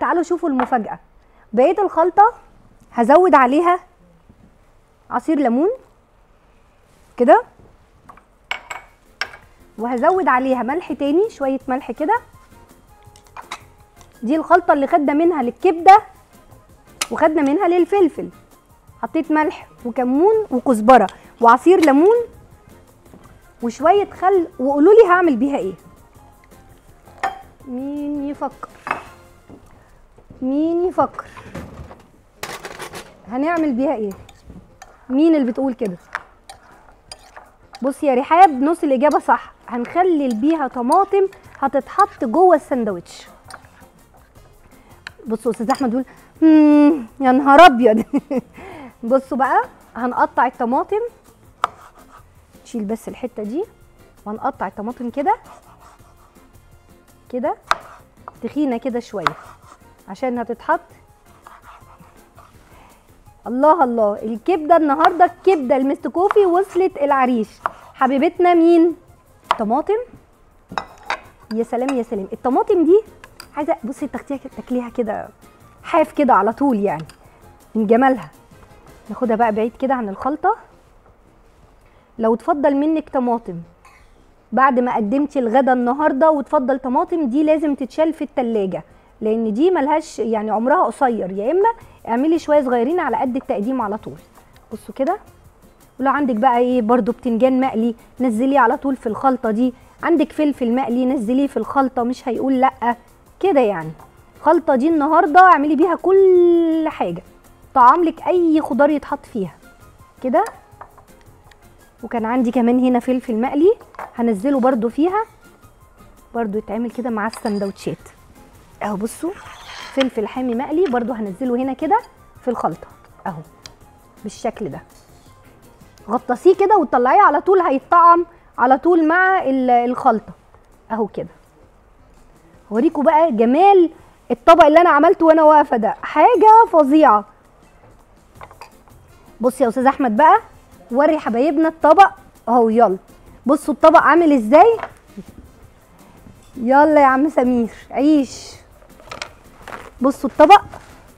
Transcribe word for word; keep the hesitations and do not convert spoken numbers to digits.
تعالوا شوفوا المفاجأة. بقية الخلطة هزود عليها عصير ليمون كده، وهزود عليها ملح تاني، شوية ملح كده. دي الخلطة اللي خدنا منها للكبدة وخدنا منها للفلفل. حطيت ملح وكمون وكزبرة وعصير ليمون وشوية خل، وقولوا لي هعمل بيها ايه. مين يفكر مين يفكر هنعمل بيها ايه؟ مين اللي بتقول كده؟ بص يا رحاب، نص الاجابة صح. هنخلل بيها طماطم هتتحط جوه الساندوتش. بصوا استاذ احمد يقول اممم يا نهار ابيض. بصوا بقى، هنقطع الطماطم، نشيل بس الحته دي، وهنقطع الطماطم كده كده تخينه كده شويه عشان هتتحط. الله الله، الكبده النهارده، الكبده المستكوفي وصلت العريش. حبيبتنا مين؟ طماطم. يا سلام يا سلام، الطماطم دي عايزه بصي تاكليها كده حاف كده على طول، يعني من جمالها. ناخدها بقى بعيد كده عن الخلطه. لو تفضل منك طماطم بعد ما قدمتي الغدا النهارده وتفضل طماطم، دي لازم تتشال في التلاجة، لان دي ملهاش يعني عمرها قصير. يا اما اعملي شويه صغيرين على قد التقديم على طول. بصوا كده. ولو عندك بقى ايه برده، بتنجان مقلي نزليه على طول في الخلطه دي، عندك فلفل مقلي نزليه في الخلطه، مش هيقول لا كده. يعني الخلطه دي النهارده اعملي بيها كل حاجه، طعم لك اي خضار يتحط فيها كده. وكان عندي كمان هنا فلفل مقلي هنزله برده فيها، برده يتعمل كده مع السندوتشات اهو. بصوا، فلفل حامي مقلي برده هنزله هنا كده في الخلطه اهو بالشكل ده. غطسيه كده وتطلعيه على طول، هيتطعم على طول مع الخلطه اهو كده. هوريكم بقى جمال الطبق اللي انا عملته وانا واقفه ده، حاجه فظيعه. بص يا استاذ احمد بقى، وري حبايبنا الطبق اهو. يلا بصوا الطبق عامل ازاي. يلا يا عم سمير عيش. بصوا الطبق